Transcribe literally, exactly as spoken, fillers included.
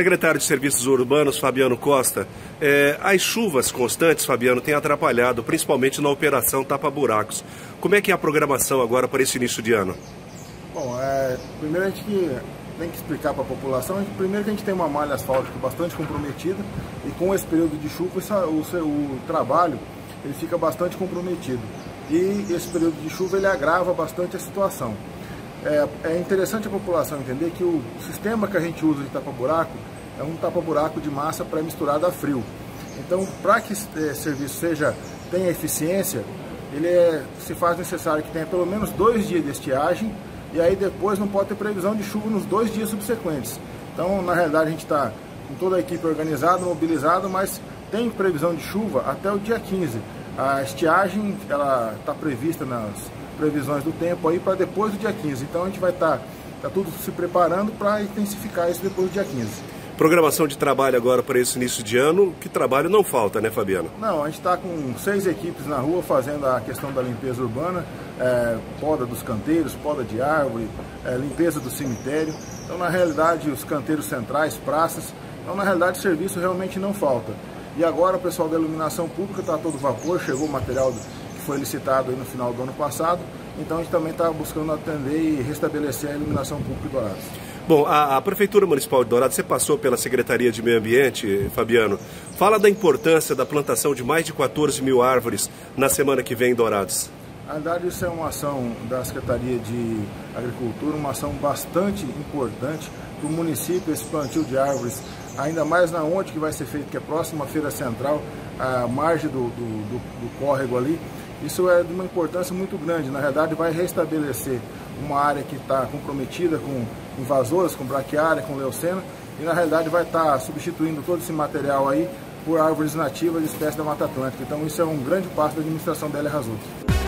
Secretário de Serviços Urbanos, Fabiano Costa, é, as chuvas constantes, Fabiano, têm atrapalhado, principalmente na operação tapa-buracos. Como é que é a programação agora para esse início de ano? Bom, é, primeiro a gente que tem que explicar para a população, é que primeiro que a gente tem uma malha asfáltica bastante comprometida e com esse período de chuva o, seu, o trabalho ele fica bastante comprometido. E esse período de chuva ele agrava bastante a situação. É, é interessante a população entender que o sistema que a gente usa de tapa-buraco é um tapa-buraco de massa pré-misturada a frio. Então, para que esse é, serviço seja, tenha eficiência, ele é, se faz necessário que tenha pelo menos dois dias de estiagem e aí depois não pode ter previsão de chuva nos dois dias subsequentes. Então, na realidade, a gente está com toda a equipe organizada, mobilizada, mas tem previsão de chuva até o dia quinze. A estiagem está prevista nas previsões do tempo aí para depois do dia quinze. Então a gente vai estar tá, tá tudo se preparando para intensificar isso depois do dia quinze. Programação de trabalho agora para esse início de ano, que trabalho não falta, né, Fabiano? Não, a gente está com seis equipes na rua fazendo a questão da limpeza urbana, é, poda dos canteiros, poda de árvore, é, limpeza do cemitério. Então, na realidade, os canteiros centrais, praças, então na realidade o serviço realmente não falta. E agora o pessoal da iluminação pública está todo vapor, chegou o material do foi licitado aí no final do ano passado, então a gente também está buscando atender e restabelecer a iluminação pública de Dourados. Bom, a, a Prefeitura Municipal de Dourados, você passou pela Secretaria de Meio Ambiente, Fabiano, fala da importância da plantação de mais de quatorze mil árvores na semana que vem em Dourados. Na verdade, isso é uma ação da Secretaria de Agricultura, uma ação bastante importante para o município, esse plantio de árvores, ainda mais na onde que vai ser feito, que é próxima à Feira Central, a margem do, do, do, do córrego ali. Isso é de uma importância muito grande, na realidade vai restabelecer uma área que está comprometida com invasoras, com braquiária, com leucena, e na realidade vai estar substituindo todo esse material aí por árvores nativas de espécies da Mata Atlântica. Então isso é um grande passo da administração da L. Razucchi.